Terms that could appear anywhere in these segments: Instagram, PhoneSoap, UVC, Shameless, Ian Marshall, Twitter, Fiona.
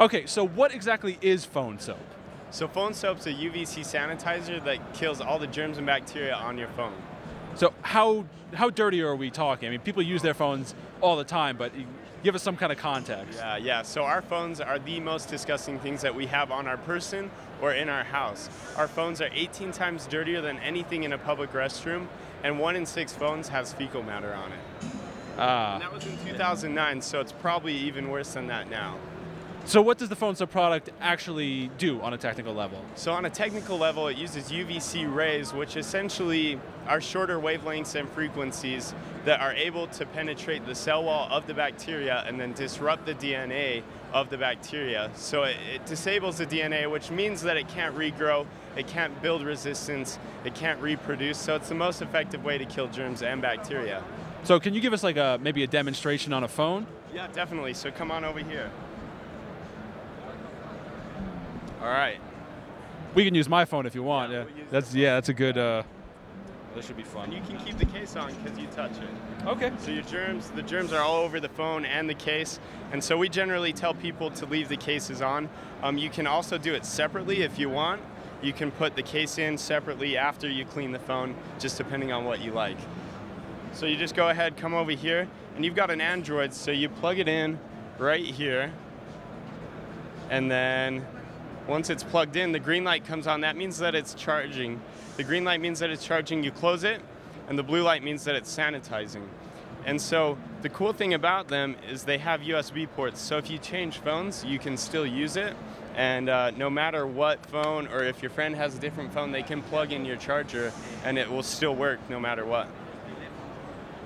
Okay, so what exactly is PhoneSoap? So PhoneSoap's a UVC sanitizer that kills all the germs and bacteria on your phone. So how dirty are we talking? I mean, people use their phones all the time, but give us some kind of context. Yeah. So our phones are the most disgusting things that we have on our person or in our house. Our phones are 18 times dirtier than anything in a public restroom, and 1 in 6 phones has fecal matter on it. And that was in 2009, so it's probably even worse than that now. So what does the PhoneSoap product actually do on a technical level? So on a technical level, it uses UVC rays, which essentially are shorter wavelengths and frequencies that are able to penetrate the cell wall of the bacteria and then disrupt the DNA of the bacteria. So it disables the DNA, which means that it can't regrow, it can't build resistance, it can't reproduce. So it's the most effective way to kill germs and bacteria. So can you give us like maybe a demonstration on a phone? Yeah, definitely. So come on over here. All right. We can use my phone if you want. Yeah, we'll that's a good. This should be fun. And you can keep the case on because you touch it. Okay. So the germs are all over the phone and the case, and so we generally tell people to leave the cases on. You can also do it separately if you want. You can put the case in separately after you clean the phone, just depending on what you like. So you just go ahead, come over here, and you've got an Android, so you plug it in right here, and then once it's plugged in, the green light comes on. That means that it's charging. The green light means that it's charging. You close it, and the blue light means that it's sanitizing. And so the cool thing about them is they have USB ports. So if you change phones, you can still use it. And no matter what phone, or if your friend has a different phone, they can plug in your charger, and it will still work no matter what.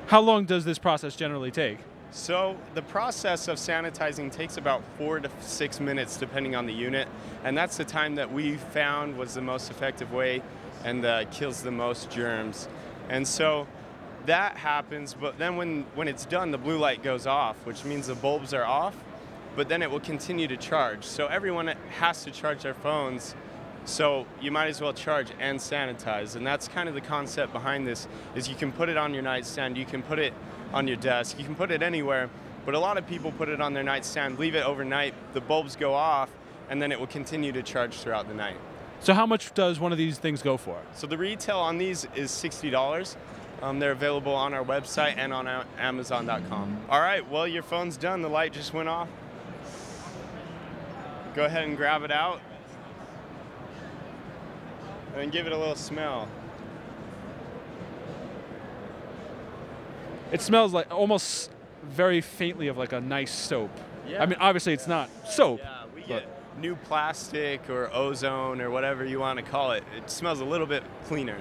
How long does this process generally take? So the process of sanitizing takes about 4 to 6 minutes depending on the unit, and that's the time that we found was the most effective way and kills the most germs. And so that happens, but then when it's done, the blue light goes off, which means the bulbs are off, but then it will continue to charge. So everyone has to charge their phones, so you might as well charge and sanitize. And that's kind of the concept behind this, is you can put it on your nightstand, you can put it on your desk, you can put it anywhere, but a lot of people put it on their nightstand, leave it overnight, the bulbs go off, and then it will continue to charge throughout the night. So how much does one of these things go for? So the retail on these is $60. They're available on our website and on Amazon.com. All right, well, your phone's done, the light just went off. Go ahead and grab it out and give it a little smell. It smells like almost very faintly of like a nice soap. Yeah. I mean, obviously it's not soap. Yeah, we get new plastic or ozone or whatever you want to call it. It smells a little bit cleaner.